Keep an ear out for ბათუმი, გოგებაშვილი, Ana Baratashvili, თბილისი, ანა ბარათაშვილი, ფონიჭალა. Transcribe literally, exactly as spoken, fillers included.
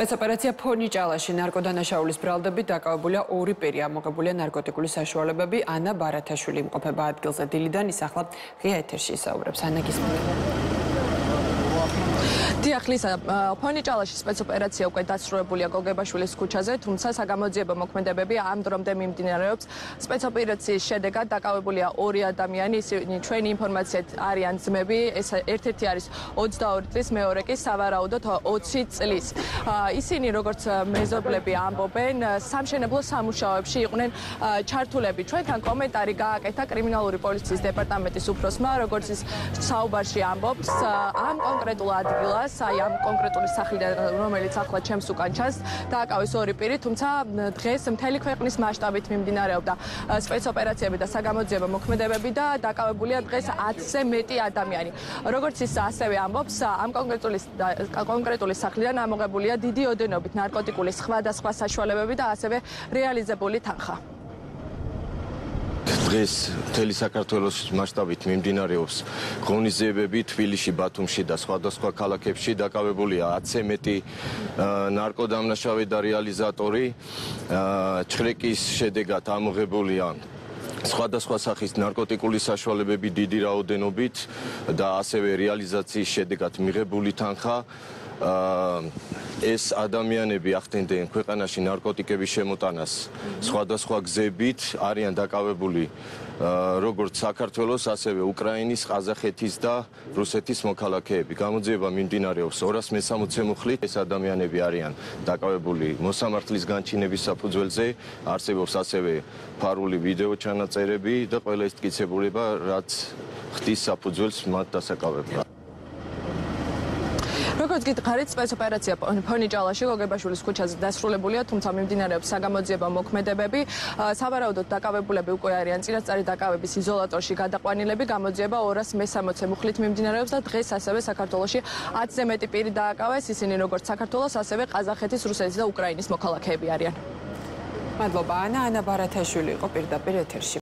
Specoperația Poniçalashi narkodanashaulis braldabit dakavebula ორი peri amogabuli narkotikuli sashvarebები Ana Baratashvili imqopeba ადგილზე დილიდან ისახლა ღია ეთერში ისაუბრებს ანა გისმენთ. დიახლისა Poniçalashi specoperația უკვე დასრულებულია გოგებაშვილის ქუჩაზე, თუმცა საგამოძიებო მოქმედებები ამ დრომდე მიმდინარეობს. Specoperatsiyis შედეგად დაკავებულია ორი ადამიანი, ისინი ჩვენი ინფორმაციით არიან ძმები, ეს ერთ-ერთი არის ოცდაორი წლის, მეორე კი სავარაუდოდ ოცი წლის. Ისინი როგორც მეზობლები ამბობენ, სამშენებლო სამუშაოებში იყვნენ ჩართულები. Ჩვენთან კომენტარი გააკეთა კრიმინალური პოლიციის დეპარტამენტის უფროსმა, როგორც ის საუბარში ამბობს, ამ კონკრეტულ ადგილას, აი ამ კონკრეტული სახლიდან, რომელიც ახლა ჩემს უკან ჩანს, დააკავეს ორი პირი, თუმცა დღეს მთელი ქვეყნის მასშტაბით მიმდინარეობდა სპეცოპერაციები და საგამოძიებო მოქმედებები და დაკავებულია დღეს ათზე მეტი ადამიანი. Როგორც ის ასევე ამბობს, ამ კონკრეტული კონკრეტული სახლიდან ამოღებულია დიდი ოდენობით ნარკოტიკული სხვადასხვა საშუალებები და ასევე რეალიზებული თანხა. Დღეს მთელი საქართველოს მასშტაბით მიმდინარეობს ღონისძიებები თბილისში, ბათუმში და სხვადასხვა ქალაქებში დაკავებულია ათზე მეტი ნარკოდამნაშავე და რეალიზატორი. ჩხრეკის შედეგად ამოღებულია სხვადასხვა სახის ნარკოტიკული საშუალებები დიდი რაოდენობით და ასევე რეალიზაციის შედეგად მიღებული თანხა. ეს ადამიანები ახდენდნენ ქვეყანაში ნარკოტიკების შემოტანას სხვადასხვა გზებით, არიან დაკავებული როგორც საქართველოს, ასევე უკრაინის, ყაზახეთის და რუსეთის მოქალაქეები. Გამოძიება მიმდინარეობს ორასი მესამოცე მუხლით. ეს ადამიანები არიან დაკავებული მოსამართლის განჩინების საფუძველზე, არსებობს ასევე ფარული ვიდეო ჩანაწერები და ყველა ეს მტკიცებულება, რაც ხდის საფუძველს მათ დასაკავებლად. როგორც გითხარით, სპეცოპერაცია ფონიჭალაში გოგებაშვილის ქუჩაზე დასრულებულია, თუმცა მიმდინარეობს საგამოძიებო მოქმედებები. Სავარაუდოდ დაკავებულები უკვე არიან წინასწარი დაკავების იზოლატორში გადაყვანილები. გამოძიება ორასი მესამოცე მუხლით მიმდინარეობს და დღეს ასევე საქართველოში ათზე მეტი პირი დააკავეს, ისინი როგორც საქართველოს, ასევე ყაზახეთის, რუსეთის და უკრაინის მოქალაქეები არიან. მადლობა ანა, ანა ბარათაშვილი იყო პირდაპირ ეთერში.